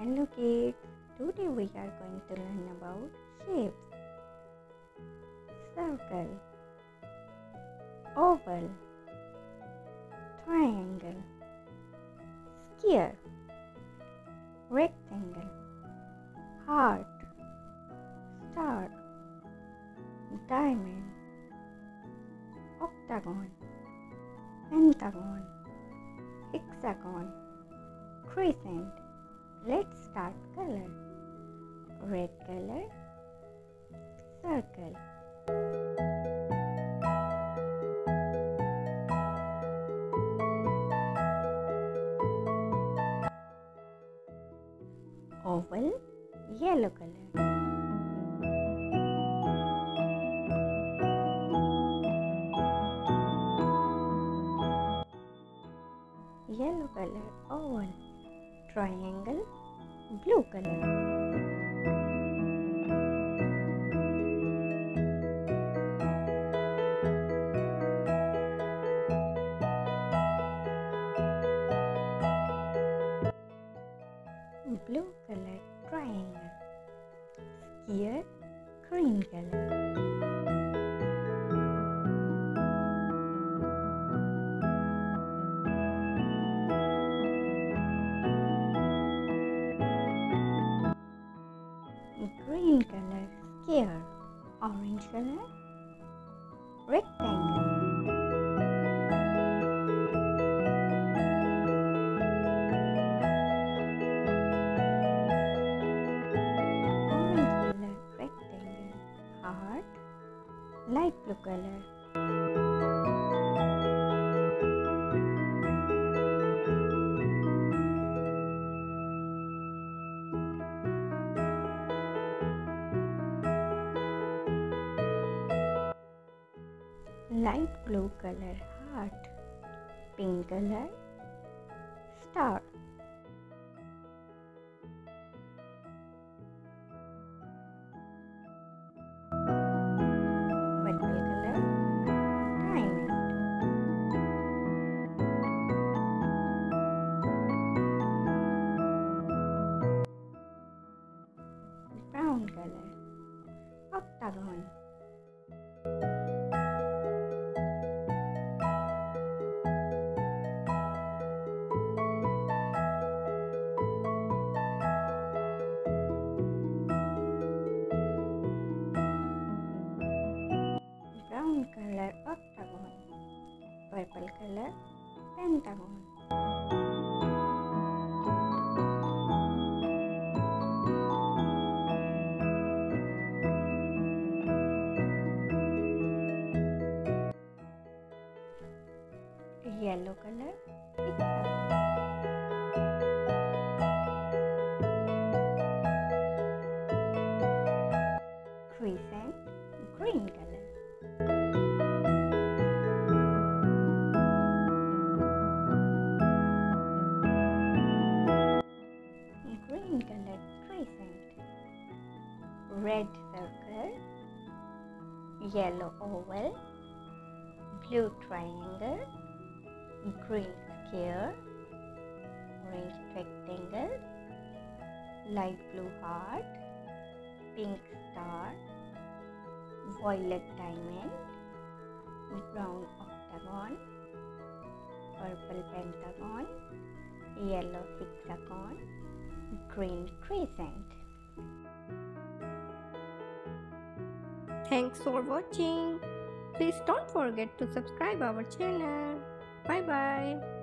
Hello kids, today we are going to learn about shapes. Circle, oval, triangle, sphere, rectangle, heart, star, diamond, octagon, pentagon, hexagon, crescent. Let's start color. Red color, circle. Oval, yellow color. Yellow color, oval. Triangle, blue color. Blue color, triangle. Sphere, green color. Green color, square. Orange color, rectangle. Orange color, rectangle. Heart, light blue color. Light blue color, heart. Pink color, star. Purple color, diamond. Brown color, octagon. Color octagon, purple color pentagon, yellow color hexagon, crescent green color. Red circle, yellow oval, blue triangle, green square, orange rectangle, light blue heart, pink star, violet diamond, brown octagon, purple pentagon, yellow hexagon, green crescent. Thanks for watching. Please don't forget to subscribe our channel. Bye bye.